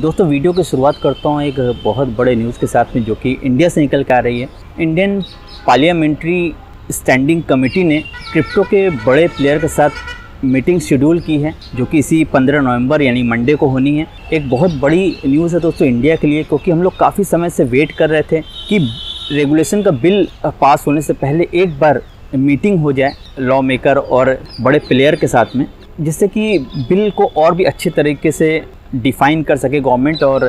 दोस्तों वीडियो की शुरुआत करता हूं एक बहुत बड़े न्यूज़ के साथ में, जो कि इंडिया से निकल के आ रही है। इंडियन पार्लियामेंट्री स्टैंडिंग कमेटी ने क्रिप्टो के बड़े प्लेयर के साथ मीटिंग शेड्यूल की है, जो कि इसी 15 नवंबर यानी मंडे को होनी है। एक बहुत बड़ी न्यूज़ है दोस्तों इंडिया के लिए, क्योंकि हम लोग काफ़ी समय से वेट कर रहे थे कि रेगुलेशन का बिल पास होने से पहले एक बार मीटिंग हो जाए लॉ मेकर और बड़े प्लेयर के साथ में, जिससे कि बिल को और भी अच्छे तरीके से डिफ़ाइन कर सके गवर्नमेंट और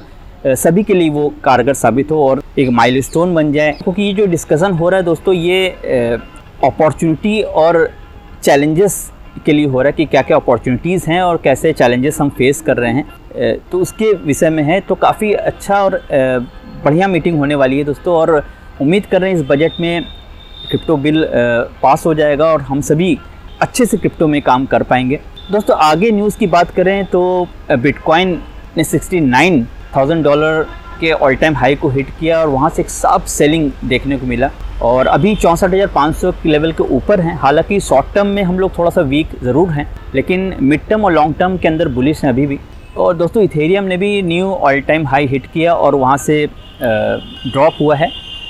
सभी के लिए वो कारगर साबित हो और एक माइलस्टोन बन जाए। क्योंकि ये जो डिस्कशन हो रहा है दोस्तों, ये अपॉर्चुनिटी और चैलेंजेस के लिए हो रहा है कि क्या क्या अपॉर्चुनिटीज़ हैं और कैसे चैलेंजेस हम फेस कर रहे हैं, तो उसके विषय में है। तो काफ़ी अच्छा और बढ़िया मीटिंग होने वाली है दोस्तों, और उम्मीद कर रहे हैं इस बजट में क्रिप्टो बिल पास हो जाएगा और हम सभी अच्छे से क्रिप्टो में काम कर पाएंगे। दोस्तों आगे न्यूज़ की बात करें तो बिटकॉइन ने $69,000 के ऑल टाइम हाई को हिट किया और वहां से एक साफ सेलिंग देखने को मिला और अभी 64,500 के लेवल के ऊपर हैं। हालांकि शॉर्ट टर्म में हम लोग थोड़ा सा वीक ज़रूर हैं, लेकिन मिड टर्म और लॉन्ग टर्म के अंदर बुलिश हैं अभी भी। और दोस्तों इथेरियम ने भी new all time high hit किया और वहाँ से ड्रॉप हुआ है,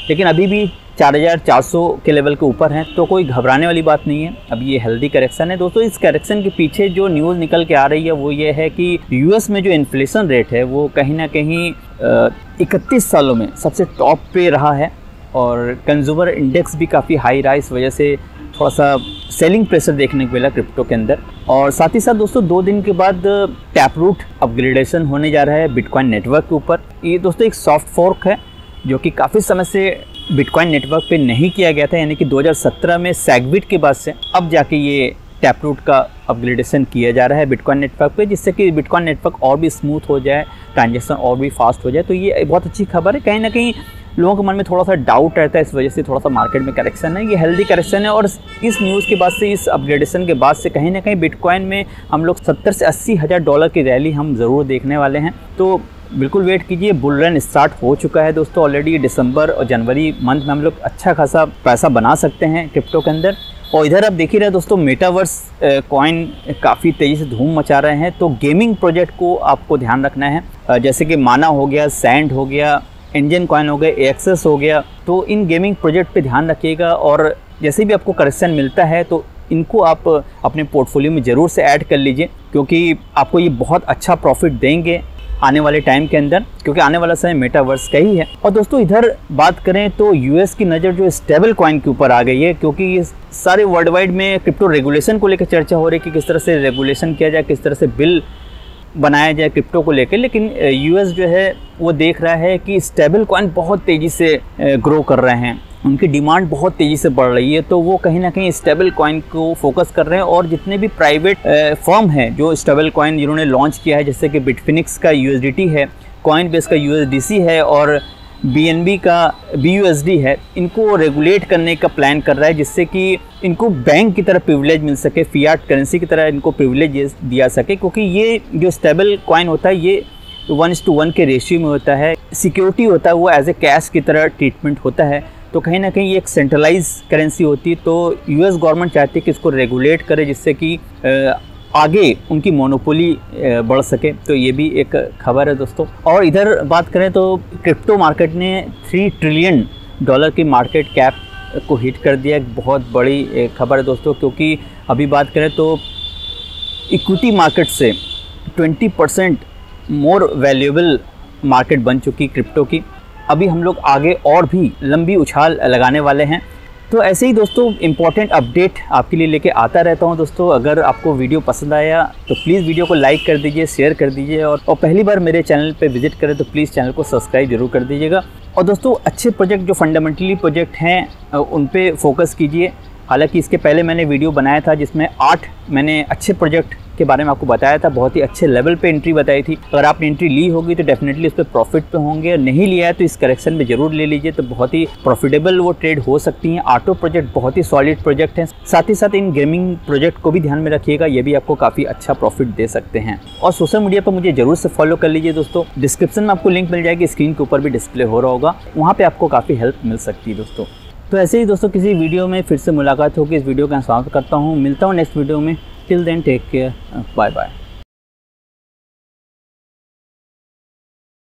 लेकिन अभी भी 4,400 के लेवल के ऊपर हैं, तो कोई घबराने वाली बात नहीं है। अब ये हेल्दी करेक्शन है दोस्तों। इस करेक्शन के पीछे जो न्यूज़ निकल के आ रही है वो ये है कि यूएस में जो इन्फ्लेशन रेट है वो कहीं ना कहीं 31 सालों में सबसे टॉप पे रहा है और कंज्यूमर इंडेक्स भी काफ़ी हाई रहा। इस वजह से थोड़ा सा सेलिंग प्रेशर देखने को मिला क्रिप्टो के अंदर। और साथ ही साथ दोस्तों 2 दिन के बाद टैपरूट अपग्रेडेशन होने जा रहा है बिटकॉइन नेटवर्क के ऊपर। ये दोस्तों एक सॉफ्ट फोर्क है जो कि काफ़ी समय से बिटकॉइन नेटवर्क पे नहीं किया गया था, यानी कि 2017 में सेगविट के बाद से अब जाके ये टैपरूट का अपग्रेडेशन किया जा रहा है बिटकॉइन नेटवर्क पे, जिससे कि बिटकॉइन नेटवर्क और भी स्मूथ हो जाए, ट्रांजेक्शन और भी फास्ट हो जाए। तो ये बहुत अच्छी खबर है। कहीं ना कहीं लोगों के मन में थोड़ा सा डाउट रहता है, इस वजह से थोड़ा सा मार्केट में करेक्शन है। ये हेल्दी करेक्शन है और इस न्यूज़ के बाद से, इस अपग्रेडेशन के बाद से कहीं ना कहीं बिटकॉइन में हम लोग $70,000 से $80,000 की रैली हम ज़रूर देखने वाले हैं। तो बिल्कुल वेट कीजिए, बुल रन स्टार्ट हो चुका है दोस्तों। ऑलरेडी दिसंबर और जनवरी मंथ में हम लोग अच्छा खासा पैसा बना सकते हैं क्रिप्टो के अंदर। और इधर आप देख ही रहे हैं दोस्तों, मेटावर्स कॉइन काफ़ी तेज़ी से धूम मचा रहे हैं, तो गेमिंग प्रोजेक्ट को आपको ध्यान रखना है, जैसे कि माना हो गया, सैंड हो गया, इंजन कॉइन हो गया, एक्सेस हो गया। तो इन गेमिंग प्रोजेक्ट पर ध्यान रखिएगा और जैसे भी आपको करेक्शन मिलता है तो इनको आप अपने पोर्टफोलियो में ज़रूर से ऐड कर लीजिए, क्योंकि आपको ये बहुत अच्छा प्रॉफिट देंगे आने वाले टाइम के अंदर, क्योंकि आने वाला समय मेटावर्स का ही है। और दोस्तों इधर बात करें तो यूएस की नज़र जो स्टेबल कॉइन के ऊपर आ गई है, क्योंकि ये सारे वर्ल्ड वाइड में क्रिप्टो रेगुलेशन को लेकर चर्चा हो रही है कि किस तरह से रेगुलेशन किया जाए, किस तरह से बिल बनाया जाए क्रिप्टो को लेकर। लेकिन यूएस जो है वो देख रहा है कि स्टेबल कॉइन बहुत तेज़ी से ग्रो कर रहे हैं, उनकी डिमांड बहुत तेज़ी से बढ़ रही है, तो वो कहीं ना कहीं स्टेबल कॉइन को फोकस कर रहे हैं। और जितने भी प्राइवेट फर्म हैं जो स्टेबल कॉइन जिन्होंने लॉन्च किया है, जैसे कि बिटफिनिक्स का USDT है, कॉइनबेस का USDC है और BNB का BUSD है, इनको रेगुलेट करने का प्लान कर रहा है, जिससे कि इनको बैंक की तरह प्रिविलेज मिल सके, फियाट करेंसी की तरह इनको प्रिविलेज दिया सके। क्योंकि ये जो स्टेबल कॉइन होता है ये 1:1 के रेशियो में होता है, सिक्योरिटी होता है, वो एज ए कैश की तरह ट्रीटमेंट होता है, तो कहीं ना कहीं ये एक सेंट्रलाइज करेंसी होती है। तो यूएस गवर्नमेंट चाहती है कि इसको रेगुलेट करे, जिससे कि आगे उनकी मोनोपोली बढ़ सके। तो ये भी एक खबर है दोस्तों। और इधर बात करें तो क्रिप्टो मार्केट ने $3 ट्रिलियन की मार्केट कैप को हिट कर दिया, एक बहुत बड़ी खबर है दोस्तों। क्योंकि अभी बात करें तो इक्विटी मार्केट से 20% मोर वैल्यूएबल मार्केट बन चुकी क्रिप्टो की। अभी हम लोग आगे और भी लंबी उछाल लगाने वाले हैं। तो ऐसे ही दोस्तों इम्पॉर्टेंट अपडेट आपके लिए लेके आता रहता हूं दोस्तों। अगर आपको वीडियो पसंद आया तो प्लीज़ वीडियो को लाइक कर दीजिए, शेयर कर दीजिए और पहली बार मेरे चैनल पे विजिट करें तो प्लीज़ चैनल को सब्सक्राइब जरूर कर दीजिएगा। और दोस्तों अच्छे प्रोजेक्ट जो फंडामेंटली प्रोजेक्ट हैं उन पर फोकस कीजिए। हालांकि इसके पहले मैंने वीडियो बनाया था जिसमें 8 मैंने अच्छे प्रोजेक्ट के बारे में आपको बताया था, बहुत ही अच्छे लेवल पे एंट्री बताई थी। अगर आपने एंट्री ली होगी तो डेफिनेटली उस पर प्रॉफिट पे होंगे, और नहीं लिया है तो इस करेक्शन में ज़रूर ले लीजिए, तो बहुत ही प्रॉफिटेबल वो ट्रेड हो सकती हैं। ऑटो प्रोजेक्ट बहुत ही सॉलिड प्रोजेक्ट हैं, साथ ही साथ इन गेमिंग प्रोजेक्ट को भी ध्यान में रखिएगा, ये भी आपको काफ़ी अच्छा प्रॉफिट दे सकते हैं। और सोशल मीडिया पर मुझे जरूर से फॉलो कर लीजिए दोस्तों, डिस्क्रिप्शन में आपको लिंक मिल जाएगी, स्क्रीन के ऊपर भी डिस्प्ले हो रहा होगा, वहाँ पर आपको काफ़ी हेल्प मिल सकती है दोस्तों। तो ऐसे ही दोस्तों किसी वीडियो में फिर से मुलाकात होगी। इस वीडियो का समाप्त करता हूँ, मिलता हूँ नेक्स्ट वीडियो में। Till then take care, bye bye.